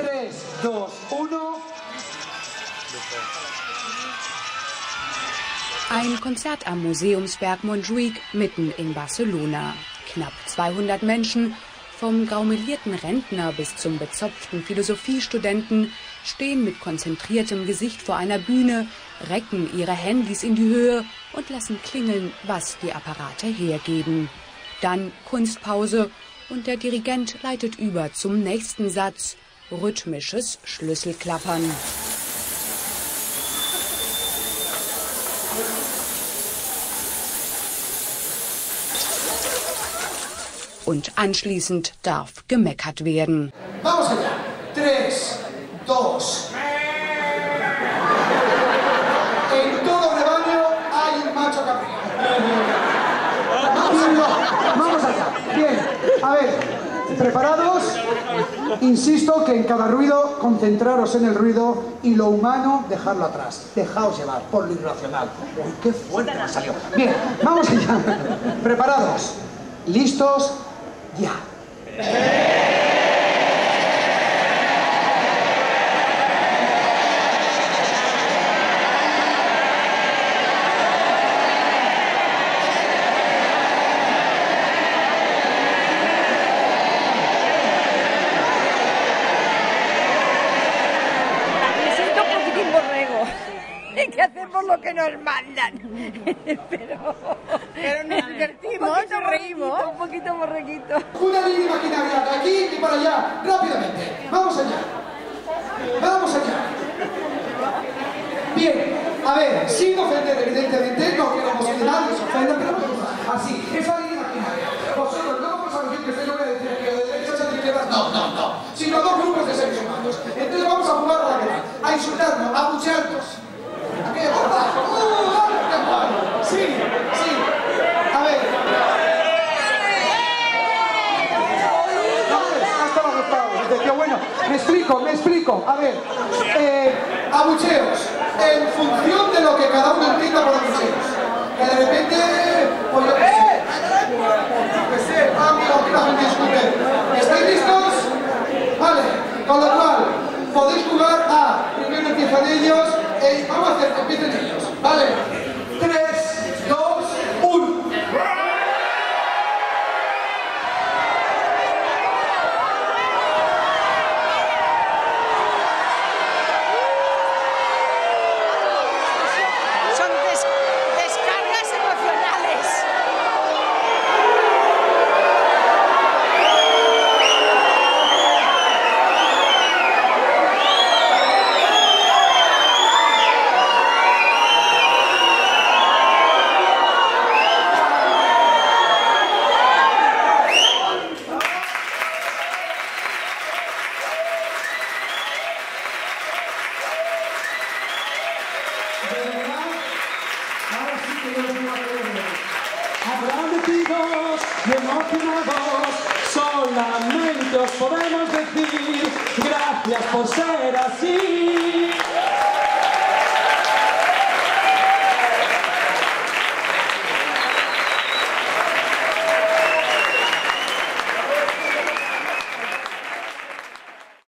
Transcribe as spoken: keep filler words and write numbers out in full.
tres, dos, uno. Ein Konzert am Museumsberg Montjuic mitten in Barcelona. Knapp zweihundert Menschen, vom graumelierten Rentner bis zum bezopften Philosophiestudenten, stehen mit konzentriertem Gesicht vor einer Bühne, recken ihre Handys in die Höhe und lassen klingeln, was die Apparate hergeben. Dann Kunstpause und der Dirigent leitet über zum nächsten Satz, rhythmisches Schlüsselklappern. Und anschließend darf gemeckert werden. Vamos allá. Tres, dos. En todo rebaño hay un macho cabrío. Vamos allá. Bien, a ver, ¿preparados? Insisto que en cada ruido, concentraros en el ruido y lo humano, dejarlo atrás. Dejaos llevar por lo irracional. Uy, qué fuerte me ha salido. Bien, vamos allá. ¿Preparados? ¿Listos? ¡Ya! Me siento casi que un borrego. Es que hacemos lo que nos mandan. Pero, pero nos divertimos, nos reímos. Un poquito borreguito. Una línea imaginaria de aquí y para allá, rápidamente. Vamos allá. Vamos allá. Bien, a ver, sin ofender, evidentemente, no queremos que nadie se ofenda, pero así, esa línea imaginaria. Vosotros no pensáis que yo voy a decir que de derechas a de izquierdas, no, no, no. Sino dos grupos de seres humanos. Entonces vamos a jugar a la guerra, a insultarnos, a buchearnos. ¿A qué? ¡Uh! ¡Sí! ¡Sí! A ver. Hasta los octavos. Qué bueno. Me explico, me explico. A ver. Eh, abucheos. En función de lo que cada uno entienda por abucheos. Que de repente. Pues yo qué sé. Yo qué sé. Ah, mira, disculpen. ¿Estáis listos? Vale. Con lo cual, podéis jugar a. Primero empiezan ellos. Eh, vamos a hacer que empiecen ellos. Vale. tres, dos, uno. Son des descargas emocionales. Agradecidos y emocionados, solamente os podemos decir gracias por ser así.